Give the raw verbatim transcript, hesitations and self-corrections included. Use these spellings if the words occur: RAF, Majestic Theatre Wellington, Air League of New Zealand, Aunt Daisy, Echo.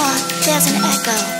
heart, there's an echo.